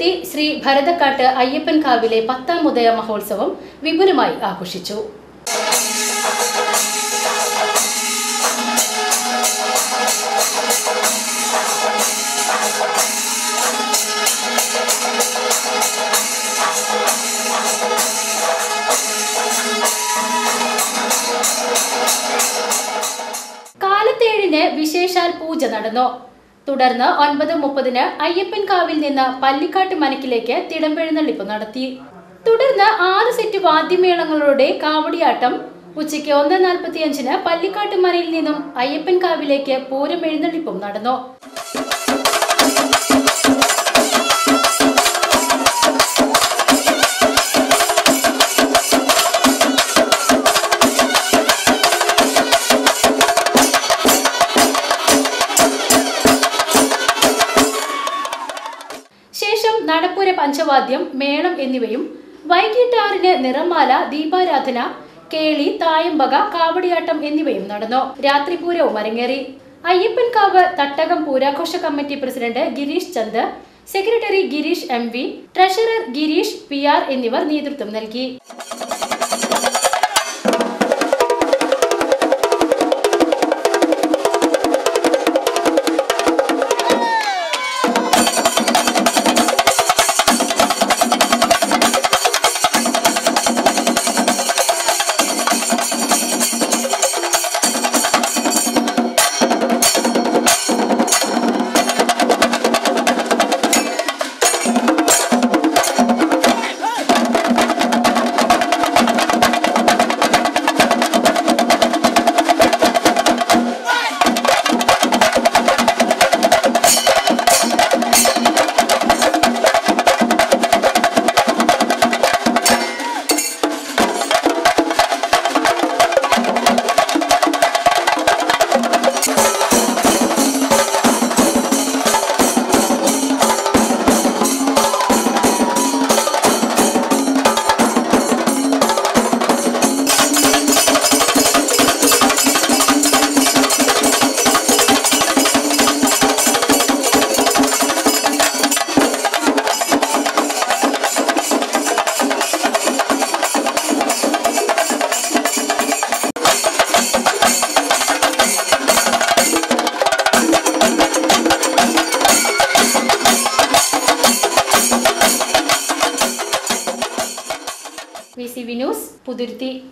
കൊല്ലത്തെ ശ്രീ ഭരതക്കാട്ട് അയ്യപ്പൻ കാവിലെ പത്താം മുദയ മഹോത്സവം വിപുലമായി ആഘോഷിച്ചു. കാലത്തേഴിന് വിശേഷാൽ പൂജ നടന്നു. തുടർന്ന് 9:30 അയ്യപ്പൻ കാവിൽ നിന്ന് പള്ളിക്കാട്ട് മനക്കിലേക്ക് തിടമ്പെഴുന്നള്ളിപ്പ് നടത്തി. തുടർന്ന് 6 സെറ്റ് വാദ്യമേളങ്ങളുടെ കാവടിയാട്ടം. ഉച്ചയ്ക്ക് 1:45 പള്ളിക്കാട്ട് മനയിൽ നിന്നും അയ്യപ്പൻ കാവിലേക്ക് പൂരം എഴുന്നള്ളിപ്പും നടന്നു. നടപ്പുര പഞ്ചവാദ്യം, മേളം എന്നിവയും വൈകിട്ട് 6 നിറമാല, ദീപാരാധന, കേളി, തായം ബക, കാവടിയാട്ടം എന്നിവയും നടന്നു. രാത്രിപൂരവും അരങ്ങേറി. അയ്യപ്പൻ കാവ് തട്ടകംപൂര കോശ committee president Girish Chandra, secretary Girish MV, treasurer Girish PR എന്നിവർ നേതൃത്വം നൽകി. VCV News, Puthuruthi.